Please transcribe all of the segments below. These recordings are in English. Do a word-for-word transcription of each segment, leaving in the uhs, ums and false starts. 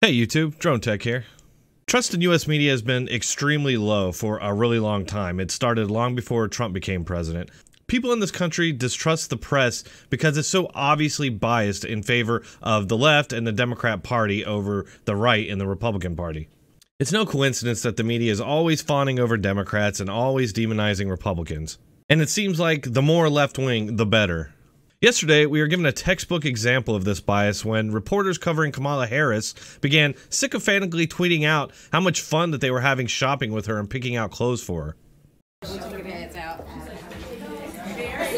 Hey YouTube, Drone Tech here. Trust in U S media has been extremely low for a really long time. It started long before Trump became president. People in this country distrust the press because it's so obviously biased in favor of the left and the Democrat Party over the right and the Republican Party. It's no coincidence that the media is always fawning over Democrats and always demonizing Republicans. And it seems like the more left-wing, the better. Yesterday, we were given a textbook example of this bias when reporters covering Kamala Harris began sycophantically tweeting out how much fun that they were having shopping with her and picking out clothes for her. Oh,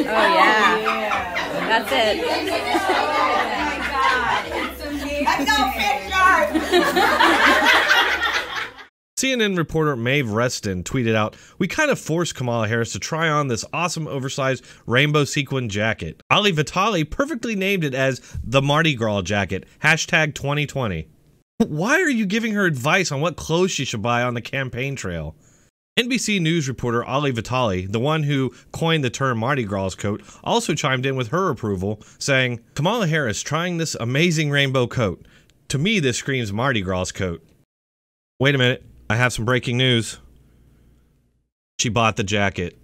yeah. That's it. C N N reporter Maeve Reston tweeted out, "We kind of forced Kamala Harris to try on this awesome oversized rainbow sequin jacket. Ali Vitali perfectly named it as the Mardi Gras jacket, hashtag twenty twenty. Why are you giving her advice on what clothes she should buy on the campaign trail? N B C News reporter Ali Vitali, the one who coined the term Mardi Gras coat, also chimed in with her approval, saying, "Kamala Harris trying this amazing rainbow coat. To me, this screams Mardi Gras coat." Wait a minute. I have some breaking news. She bought the jacket.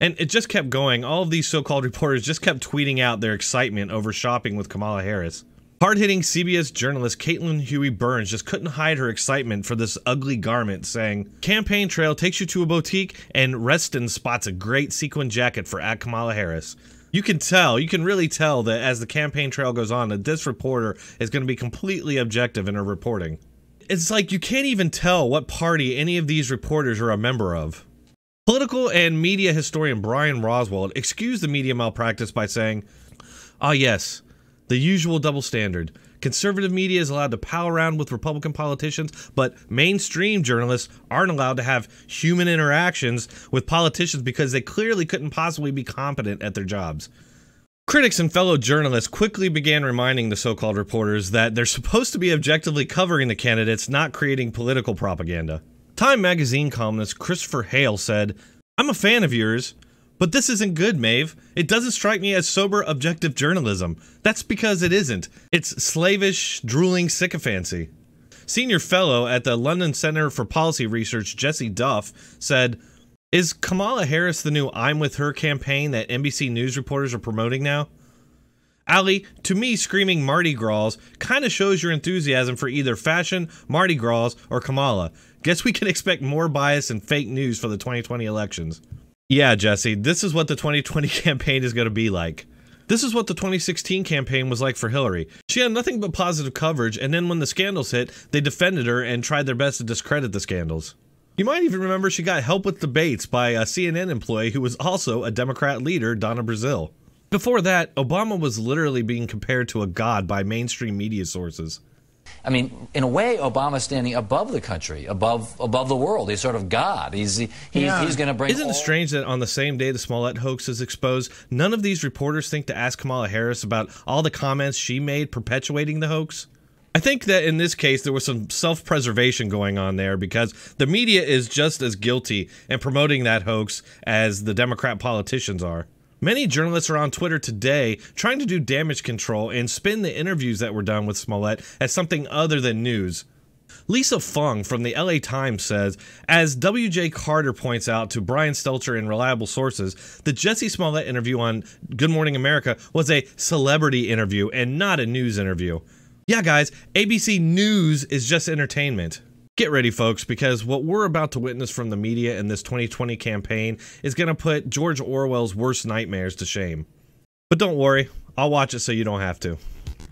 And it just kept going. All of these so-called reporters just kept tweeting out their excitement over shopping with Kamala Harris. Hard-hitting C B S journalist Caitlin Huey Burns just couldn't hide her excitement for this ugly garment, saying, "Campaign trail takes you to a boutique and Reston spots a great sequin jacket for at Kamala Harris." You can tell, you can really tell that as the campaign trail goes on, that this reporter is going to be completely objective in her reporting. It's like you can't even tell what party any of these reporters are a member of. Political and media historian Brian Roswell excused the media malpractice by saying, "Ah yes, the usual double standard. Conservative media is allowed to pal around with Republican politicians, but mainstream journalists aren't allowed to have human interactions with politicians because they clearly couldn't possibly be competent at their jobs." Critics and fellow journalists quickly began reminding the so-called reporters that they're supposed to be objectively covering the candidates, not creating political propaganda. Time magazine columnist Christopher Hale said, "I'm a fan of yours, but this isn't good, Maeve. It doesn't strike me as sober, objective journalism. That's because it isn't. It's slavish, drooling sycophancy." Senior fellow at the London Center for Policy Research, Jesse Duff, said, "Is Kamala Harris the new I'm with her campaign that N B C News reporters are promoting now? Ali, to me, screaming Mardi Gras kind of shows your enthusiasm for either fashion, Mardi Gras, or Kamala. Guess we can expect more bias and fake news for the twenty twenty elections." Yeah, Jesse, this is what the twenty twenty campaign is going to be like. This is what the twenty sixteen campaign was like for Hillary. She had nothing but positive coverage, and then when the scandals hit, they defended her and tried their best to discredit the scandals. You might even remember she got help with debates by a C N N employee who was also a Democrat leader, Donna Brazile. Before that, Obama was literally being compared to a god by mainstream media sources. I mean, in a way, Obama's standing above the country, above above the world. He's sort of God. He's he's, yeah. he's going to bring. Isn't it strange that on the same day the Smollett hoax is exposed, none of these reporters think to ask Kamala Harris about all the comments she made perpetuating the hoax? I think that in this case, there was some self-preservation going on there because the media is just as guilty in promoting that hoax as the Democrat politicians are. Many journalists are on Twitter today trying to do damage control and spin the interviews that were done with Smollett as something other than news. Lisa Fung from the L A Times says, "As W J Carter points out to Brian Stelter in Reliable Sources, the Jesse Smollett interview on Good Morning America was a celebrity interview and not a news interview." Yeah, guys, A B C News is just entertainment. Get ready, folks, because what we're about to witness from the media in this twenty twenty campaign is going to put George Orwell's worst nightmares to shame. But don't worry, I'll watch it so you don't have to.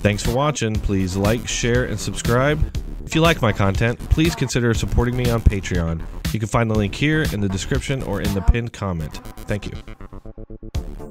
Thanks for watching. Please like, share, and subscribe. If you like my content, please consider supporting me on Patreon. You can find the link here in the description or in the pinned comment. Thank you.